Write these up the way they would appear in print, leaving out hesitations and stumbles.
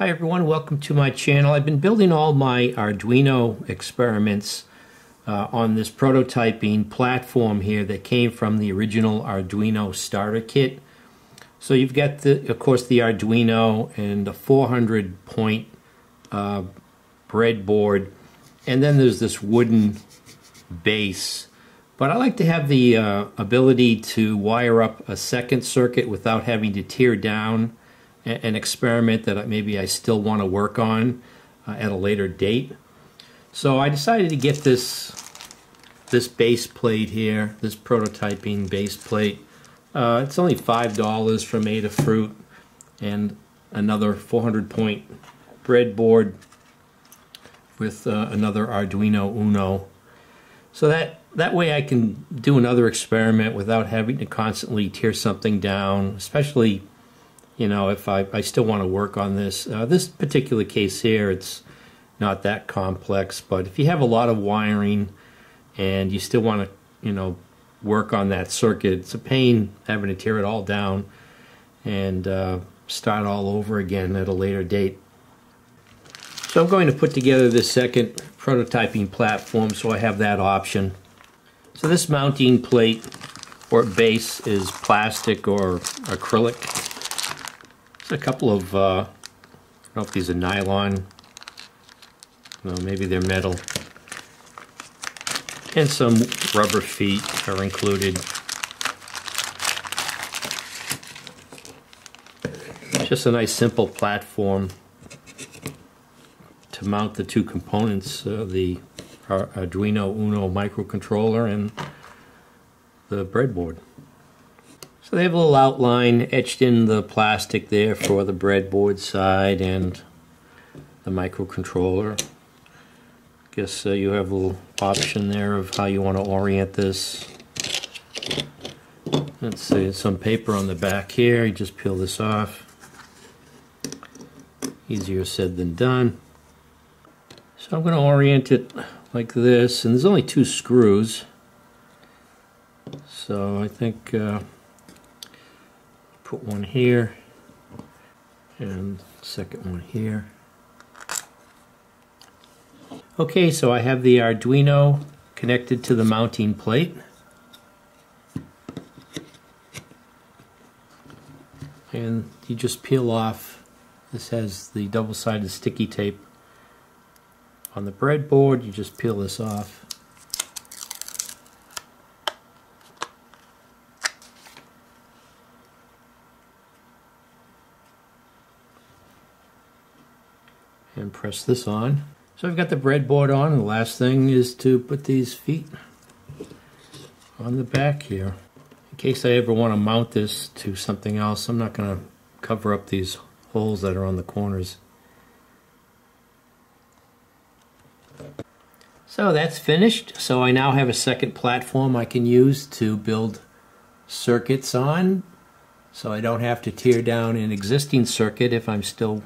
Hi everyone, welcome to my channel. I've been building all my Arduino experiments on this prototyping platform here that came from the original Arduino starter kit. So you've got, of course, the Arduino and the 400-point breadboard, and then there's this wooden base. But I like to have the ability to wire up a second circuit without having to tear down an experiment that maybe I still want to work on at a later date. So I decided to get this base plate here, this prototyping base plate. It's only $5 from Adafruit, and another 400-point breadboard with another Arduino Uno. So that way I can do another experiment without having to constantly tear something down, especially if I still want to work on this. This particular case here, it's not that complex, but if you have a lot of wiring and you still want to, work on that circuit, it's a pain having to tear it all down and start all over again at a later date. So I'm going to put together this second prototyping platform, so I have that option. So this mounting plate or base is plastic or acrylic. A couple of, I don't know if these are nylon, no, maybe they're metal, and some rubber feet are included. Just a nice simple platform to mount the two components of the Arduino Uno microcontroller and the breadboard. So they have a little outline etched in the plastic there for the breadboard side and the microcontroller. I guess you have a little option there of how you want to orient this. Let's see, some paper on the back here. You just peel this off. Easier said than done. So I'm going to orient it like this, and there's only two screws. So I think put one here and second one here. Okay, so I have the Arduino connected to the mounting plate. And you just peel off, this has the double-sided sticky tape on the breadboard, you just peel this off. And press this on. So I've got the breadboard on, and the last thing is to put these feet on the back here. In case I ever want to mount this to something else, I'm not going to cover up these holes that are on the corners. So that's finished. So I now have a second platform I can use to build circuits on, so I don't have to tear down an existing circuit if I'm still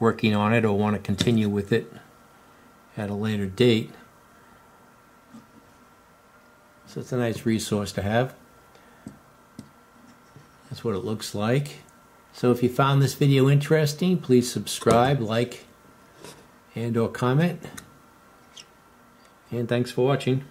working on it or want to continue with it at a later date. So it's a nice resource to have. That's what it looks like. So if you found this video interesting, please subscribe, like, and/or comment. And thanks for watching.